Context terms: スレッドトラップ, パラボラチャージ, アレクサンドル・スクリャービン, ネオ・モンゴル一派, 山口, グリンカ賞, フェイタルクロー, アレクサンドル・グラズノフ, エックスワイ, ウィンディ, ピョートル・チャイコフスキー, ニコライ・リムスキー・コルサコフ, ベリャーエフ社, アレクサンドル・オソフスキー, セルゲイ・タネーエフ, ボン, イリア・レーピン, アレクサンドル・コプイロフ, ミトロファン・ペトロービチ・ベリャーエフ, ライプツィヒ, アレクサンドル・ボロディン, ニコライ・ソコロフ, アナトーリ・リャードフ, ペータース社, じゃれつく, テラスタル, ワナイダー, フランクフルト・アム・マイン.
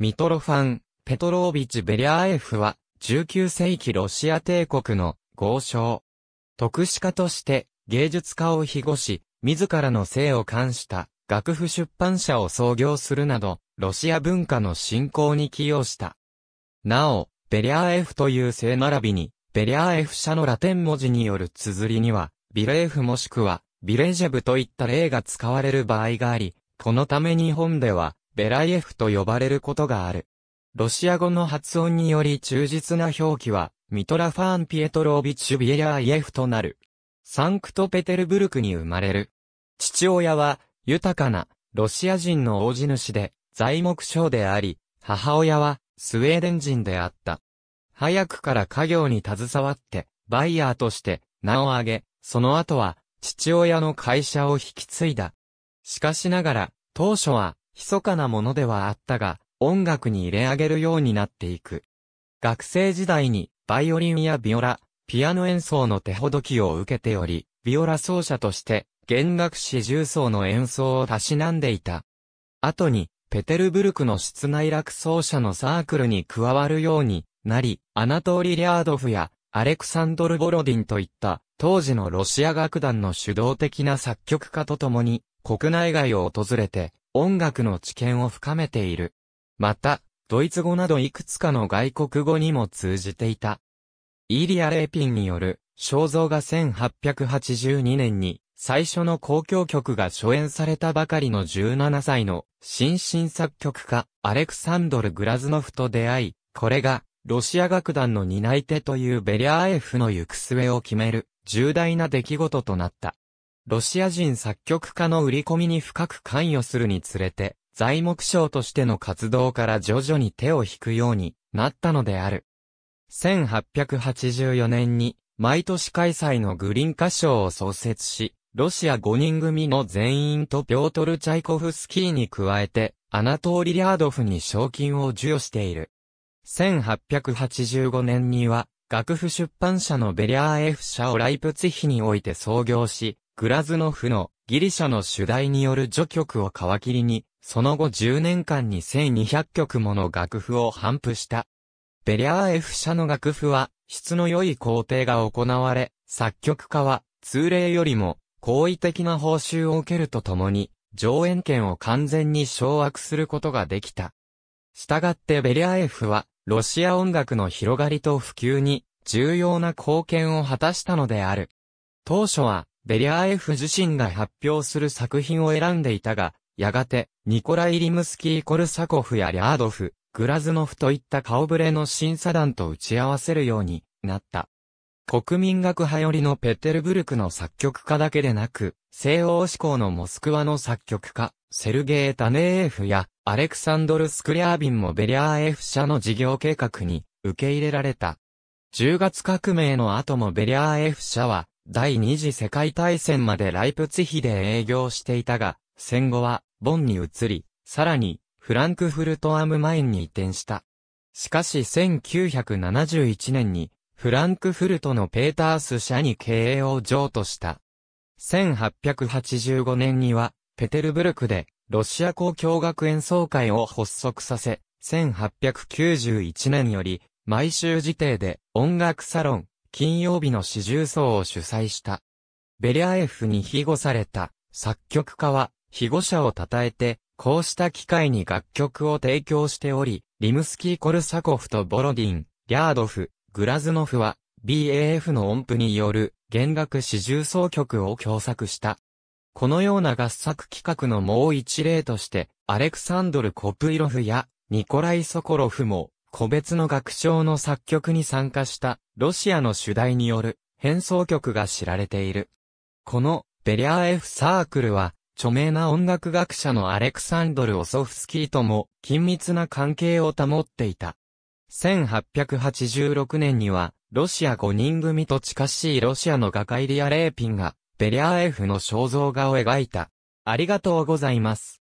ミトロファン・ペトロービチ・ベリャーエフは、19世紀ロシア帝国の豪商。特殊家として、芸術家を庇護し、自らの姓を冠した、楽譜出版社を創業するなど、ロシア文化の振興に寄与した。なお、ベリャーエフという姓並びに、ベリャーエフ社のラテン文字による綴りには、ビレーフもしくは、ビレジェブといった例が使われる場合があり、このため日本では、ベライエフと呼ばれることがある。ロシア語の発音により忠実な表記は、ミトラファン・ピエトロービチ・ビエライエフとなる。サンクトペテルブルクに生まれる。父親は、豊かな、ロシア人の大地主で、材木商であり、母親は、スウェーデン人であった。早くから家業に携わって、バイヤーとして名を上げ、その後は父親の会社を引き継いだ。しかしながら、当初は密かなものではあったが、音楽に入れ上げるようになっていく。学生時代にバイオリンやビオラ、ピアノ演奏の手ほどきを受けており、ビオラ奏者として弦楽四重奏の演奏をたしなんでいた。後に、ペテルブルクの室内楽奏者のサークルに加わるように、なり、アナトーリ・リャードフやアレクサンドル・ボロディンといった当時のロシア楽団の主導的な作曲家と共に国内外を訪れて音楽の知見を深めている。また、ドイツ語などいくつかの外国語にも通じていた。イリア・レーピンによる肖像が1882年に最初の交響曲が初演されたばかりの17歳の新進作曲家アレクサンドル・グラズノフと出会い、これがロシア楽団の担い手というベリャーエフの行く末を決める重大な出来事となった。ロシア人作曲家の売り込みに深く関与するにつれて、材木商としての活動から徐々に手を引くようになったのである。1884年に毎年開催のグリンカ賞を創設し、ロシア5人組の全員とピョートル・チャイコフスキーに加えて、アナトーリ・リャードフに賞金を授与している。1885年には、楽譜出版社のベリャーエフ社をライプツィヒにおいて創業し、グラズノフのギリシャの主題による序曲を皮切りに、その後10年間に1200曲もの楽譜を頒布した。ベリャーエフ社の楽譜は、質の良い工程が行われ、作曲家は、通例よりも、好意的な報酬を受けるとともに、上演権を完全に掌握することができた。したがってベリャーエフは、ロシア音楽の広がりと普及に重要な貢献を果たしたのである。当初はベリャーエフ自身が発表する作品を選んでいたが、やがてニコライ・リムスキー・コルサコフやリャードフ、グラズノフといった顔ぶれの審査団と打ち合わせるようになった。国民楽派寄りのペテルブルクの作曲家だけでなく、西欧志向のモスクワの作曲家、セルゲイ・タネーエフやアレクサンドル・スクリャービンもベリャーエフ社の事業計画に受け入れられた。10月革命の後もベリャーエフ社は第二次世界大戦までライプツィヒで営業していたが、戦後はボンに移り、さらにフランクフルト・アム・マインに移転した。しかし1971年にフランクフルトのペータース社に経営を譲渡した。1885年にはペテルブルクでロシア交響楽演奏会を発足させ、1891年より毎週時定で音楽サロン、金曜日の四重奏を主催した。ベリャーエフに庇護された作曲家は庇護者を称えて、こうした機会に楽曲を提供しており、リムスキー・コルサコフとボロディン、リャードフ、グラズノフは BAF の音符による弦楽四重奏曲を共作した。このような合作企画のもう一例として、アレクサンドル・コプイロフやニコライ・ソコロフも、個別の楽章の作曲に参加した、ロシアの主題による変奏曲が知られている。この、ベリャーエフサークルは、著名な音楽学者のアレクサンドル・オソフスキーとも、緊密な関係を保っていた。1886年には、ロシア5人組と近しいロシアの画家イリア・レーピンが、ベリャーエフの肖像画を描いた。ありがとうございます。